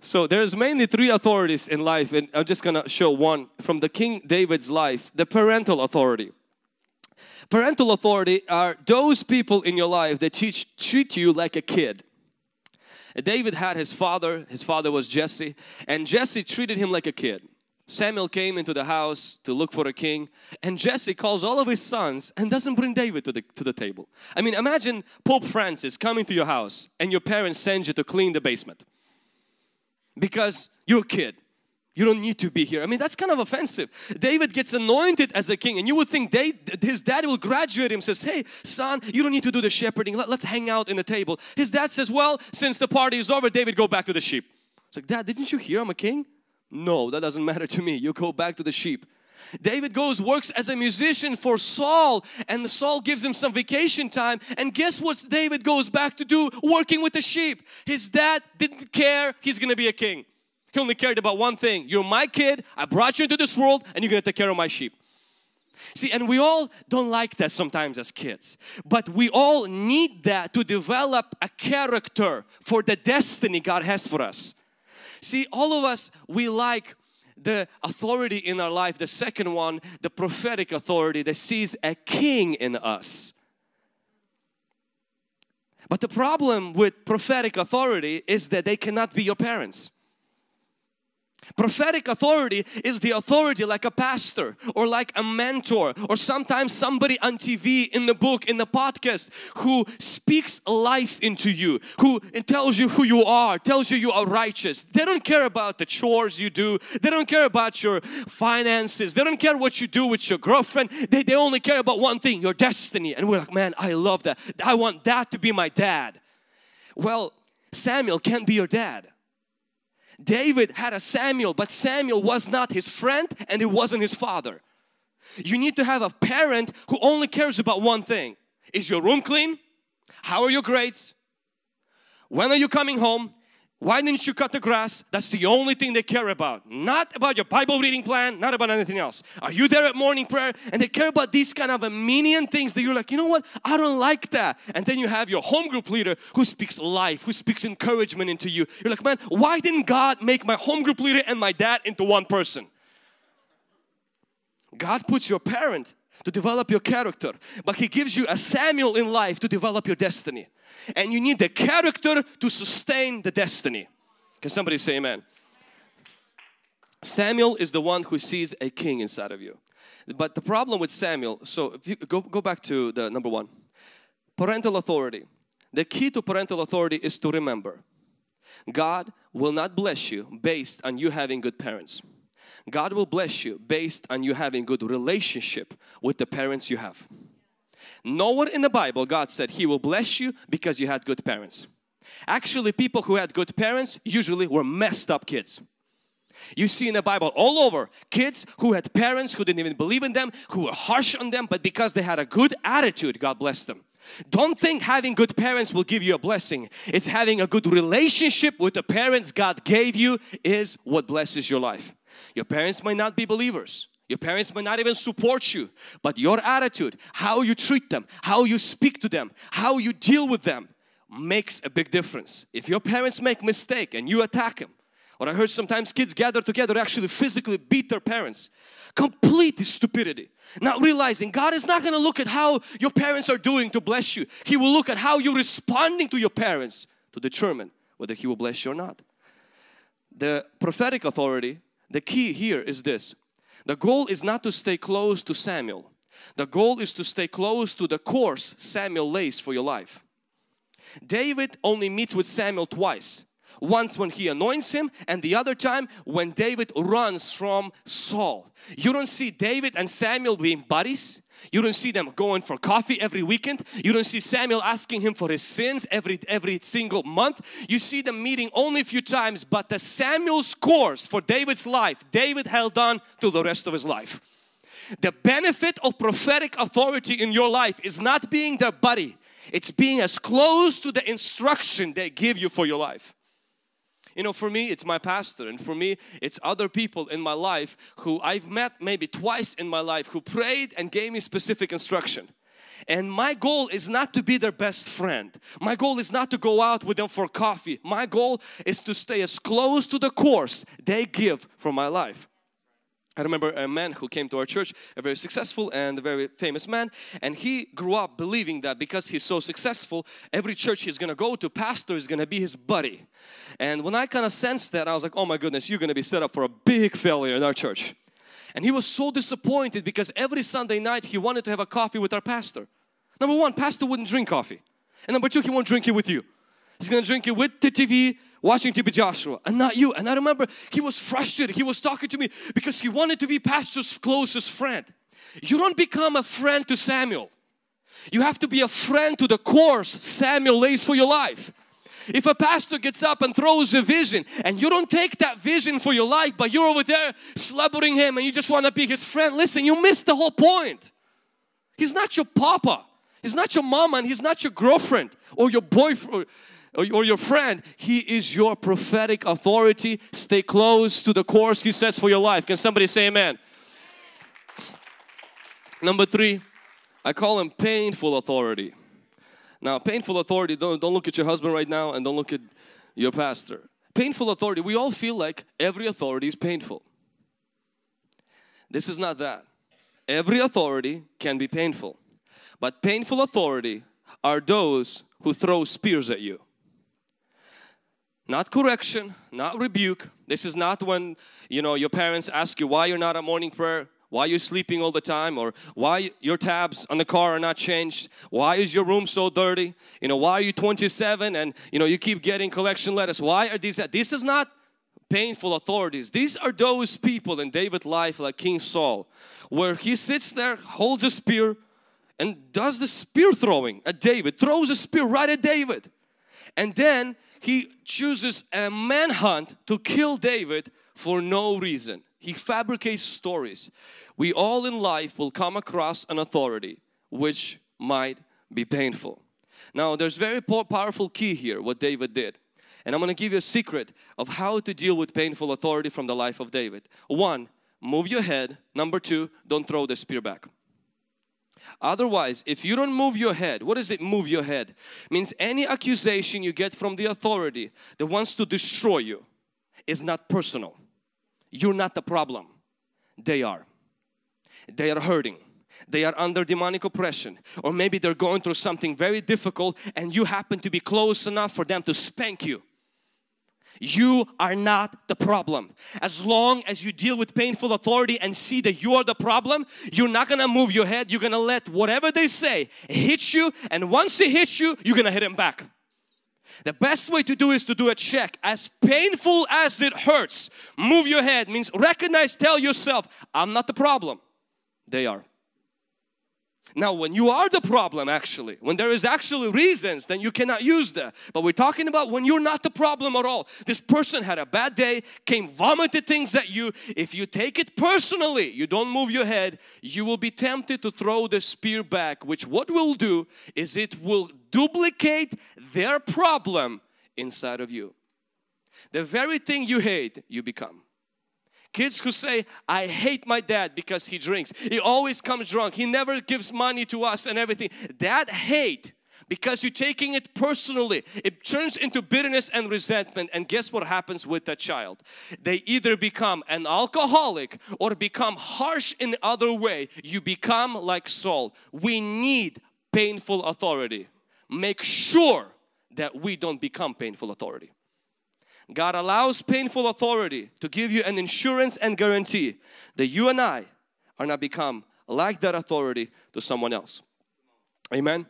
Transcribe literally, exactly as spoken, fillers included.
So there's mainly three authorities in life, and I'm just going to show one from the King David's life. The parental authority. Parental authority are those people in your life that teach, treat you like a kid. David had his father. His father was Jesse, and Jesse treated him like a kid. Samuel came into the house to look for a king, and Jesse calls all of his sons and doesn't bring David to the, to the table. I mean, imagine Pope Francis coming to your house and your parents send you to clean the basement because you're a kid. You don't need to be here. I mean, that's kind of offensive. David gets anointed as a king, and you would think they, his dad will graduate him, says, hey, son, you don't need to do the shepherding. Let, let's hang out in the table. His dad says, well, since the party is over, David, go back to the sheep. It's like, Dad, didn't you hear I'm a king? No, that doesn't matter to me. You go back to the sheep. David goes, works as a musician for Saul, and Saul gives him some vacation time, and guess what David goes back to do? Working with the sheep. His dad didn't care he's going to be a king. He only cared about one thing. You're my kid, I brought you into this world, and you're going to take care of my sheep. See, and we all don't like that sometimes as kids, but we all need that to develop a character for the destiny God has for us. See, all of us, we like the authority in our life. The second one, the prophetic authority that sees a king in us. But the problem with prophetic authority is that they cannot be your parents. Prophetic authority is the authority like a pastor or like a mentor or sometimes somebody on T V, in the book, in the podcast, who speaks life into you, who tells you who you are, tells you you are righteous. They don't care about the chores you do. They don't care about your finances. They don't care what you do with your girlfriend. They, they only care about one thing, your destiny. And we're like, man, I love that. I want that to be my dad. Well, Samuel can't be your dad. David had a Samuel, but Samuel was not his friend and it wasn't his father. You need to have a parent who only cares about one thing. Is your room clean? How are your grades? When are you coming home? Why didn't you cut the grass? That's the only thing they care about. Not about your Bible reading plan, not about anything else. Are you there at morning prayer? And they care about these kind of a million things that you're like, you know what? I don't like that. And then you have your home group leader who speaks life, who speaks encouragement into you. You're like, man, why didn't God make my home group leader and my dad into one person? God puts your parent to develop your character, but He gives you a Samuel in life to develop your destiny. And you need the character to sustain the destiny. Can somebody say amen? Samuel is the one who sees a king inside of you. But the problem with Samuel, so if you go, go back to the number one. Parental authority. The key to parental authority is to remember. God will not bless you based on you having good parents. God will bless you based on you having good relationship with the parents you have. Nowhere in the Bible God said He will bless you because you had good parents. Actually, people who had good parents usually were messed up kids. You see in the Bible all over kids who had parents who didn't even believe in them, who were harsh on them, but because they had a good attitude, God blessed them. Don't think having good parents will give you a blessing. It's having a good relationship with the parents God gave you is what blesses your life. Your parents might not be believers. Your parents may not even support you, but your attitude, how you treat them, how you speak to them, how you deal with them makes a big difference. If your parents make mistake and you attack them, or I heard sometimes kids gather together actually physically beat their parents. Complete stupidity. Not realizing God is not going to look at how your parents are doing to bless you. He will look at how you're responding to your parents to determine whether He will bless you or not. The prophetic authority, the key here is this. The goal is not to stay close to Samuel. The goal is to stay close to the course Samuel lays for your life. David only meets with Samuel twice. Once when he anoints him, and the other time when David runs from Saul. You don't see David and Samuel being buddies. You don't see them going for coffee every weekend. You don't see Samuel asking him for his sins every, every single month. You see them meeting only a few times, but the Samuel's course for David's life, David held on to the rest of his life. The benefit of prophetic authority in your life is not being their buddy. It's being as close to the instruction they give you for your life. You know, for me, it's my pastor, and for me, it's other people in my life who I've met maybe twice in my life who prayed and gave me specific instruction. And my goal is not to be their best friend. My goal is not to go out with them for coffee. My goal is to stay as close to the course they give for my life. I remember a man who came to our church, a very successful and a very famous man, and he grew up believing that because he's so successful, every church he's going to go to, pastor is going to be his buddy. And when I kind of sensed that, I was like, oh my goodness, you're going to be set up for a big failure in our church. And he was so disappointed because every Sunday night he wanted to have a coffee with our pastor. Number one, pastor wouldn't drink coffee. And number two, he won't drink it with you. He's going to drink it with the T V, watching T B Joshua, and not you. And I remember he was frustrated. He was talking to me because he wanted to be pastor's closest friend. You don't become a friend to Samuel. You have to be a friend to the course Samuel lays for your life. If a pastor gets up and throws a vision and you don't take that vision for your life, but you're over there slumbering him and you just want to be his friend, listen, you missed the whole point. He's not your papa. He's not your mama, and he's not your girlfriend or your boyfriend or, or your friend. He is your prophetic authority. Stay close to the course he sets for your life. Can somebody say amen? Number three, I call him painful authority. Now, painful authority, don't, don't look at your husband right now and don't look at your pastor. Painful authority, we all feel like every authority is painful. This is not that. Every authority can be painful. But painful authority are those who throw spears at you. Not correction, not rebuke. This is not when, you know, your parents ask you why you're not at morning prayer. Why you're sleeping all the time, or why your tabs on the car are not changed, why is your room so dirty, you know, why are you twenty-seven and you know you keep getting collection letters, why are these, this is not painful authorities. These are those people in David's life like King Saul, where he sits there, holds a spear and does the spear throwing at David, throws a spear right at David, and then he chooses a manhunt to kill David for no reason. He fabricates stories. We all in life will come across an authority which might be painful. Now there's very powerful key here what David did. And I'm going to give you a secret of how to deal with painful authority from the life of David. One, move your head. Number two, don't throw the spear back. Otherwise, if you don't move your head, what does it move your head? It means any accusation you get from the authority that wants to destroy you is not personal. You're not the problem. They are. They are hurting. They are under demonic oppression. Or maybe they're going through something very difficult and you happen to be close enough for them to spank you. You are not the problem. As long as you deal with painful authority and see that you are the problem, you're not going to move your head. You're going to let whatever they say hit you, and once it hits you, you're going to hit them back. The best way to do is to do a check. As painful as it hurts, move your head. Means recognize, tell yourself, I'm not the problem. They are. Now when you are the problem, actually, when there is actually reasons, then you cannot use that. But we're talking about when you're not the problem at all. This person had a bad day, came vomited things at you. If you take it personally, you don't move your head, you will be tempted to throw the spear back, which what will do is it will duplicate their problem inside of you. The very thing you hate, you become. Kids who say, I hate my dad because he drinks. He always comes drunk. He never gives money to us and everything. That hate, because you're taking it personally, it turns into bitterness and resentment. And guess what happens with that child? They either become an alcoholic or become harsh in the other way. You become like Saul. We need painful authority. Make sure that we don't become painful authority. God allows painful authority to give you an insurance and guarantee that you and I are not become like that authority to someone else. Amen.